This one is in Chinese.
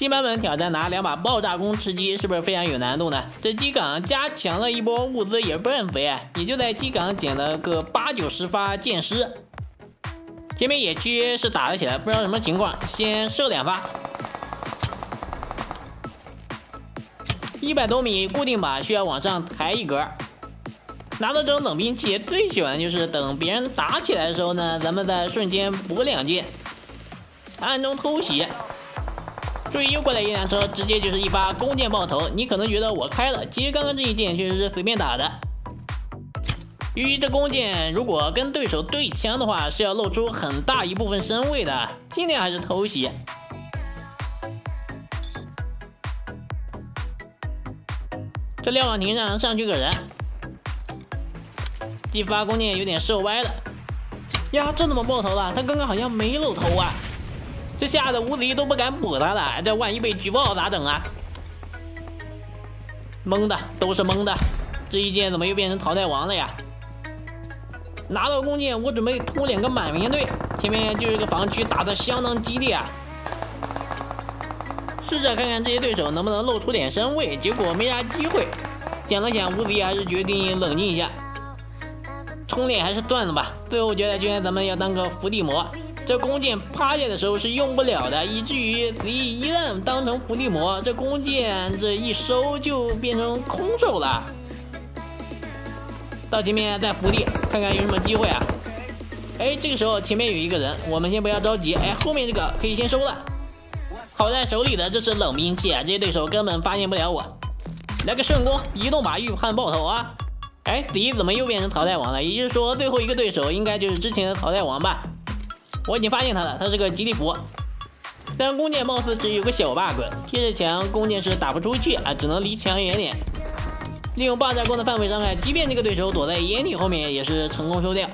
新版本挑战拿两把爆炸弓吃鸡，是不是非常有难度呢？这机港加强了一波物资也不是很肥啊，也就在机港捡了个8、9、10发箭师。前面野区是打了起来，不知道什么情况，先射2发。 100多米固定靶需要往上抬一格。拿到这种冷兵器，最喜欢就是等别人打起来的时候呢，咱们再瞬间补2箭，暗中偷袭。注意，又过来一辆车，直接就是1发弓箭爆头。你可能觉得我开了，其实刚刚这一箭确实是随便打的。由于这弓箭如果跟对手对枪的话，是要露出很大一部分身位的，尽量还是偷袭。 这瞭望亭上去个人，1发弓箭有点射歪了，呀，这怎么爆头了？他刚刚好像没露头啊！这吓得无敌都不敢补他了，这万一被举报咋整啊？懵的都是懵的，这一箭怎么又变成淘汰王了呀？拿到弓箭，我准备突两个满面队，前面就是个防区，打得相当激烈啊！ 试着看看这些对手能不能露出点身位，结果没啥机会。想了想，无敌还是决定冷静一下，冲脸还是断了吧。最后决赛圈，咱们要当个伏地魔。这弓箭趴下的时候是用不了的，以至于子毅一旦当成伏地魔，这弓箭这一收就变成空手了。到前面再伏地，看看有什么机会啊！哎，这个时候前面有一个人，我们先不要着急。哎，后面这个可以先收了。 好在手里的这是冷兵器啊，这些对手根本发现不了我。来个顺攻，移动把预判爆头啊！哎，子怡怎么又变成淘汰王了？也就是说，最后一个对手应该就是之前的淘汰王吧？我已经发现他了，他是个吉利服。但弓箭貌似只有个小 bug， 贴着墙弓箭是打不出去啊，只能离墙远点。利用爆炸弓的范围伤害，即便这个对手躲在掩体后面，也是成功收掉。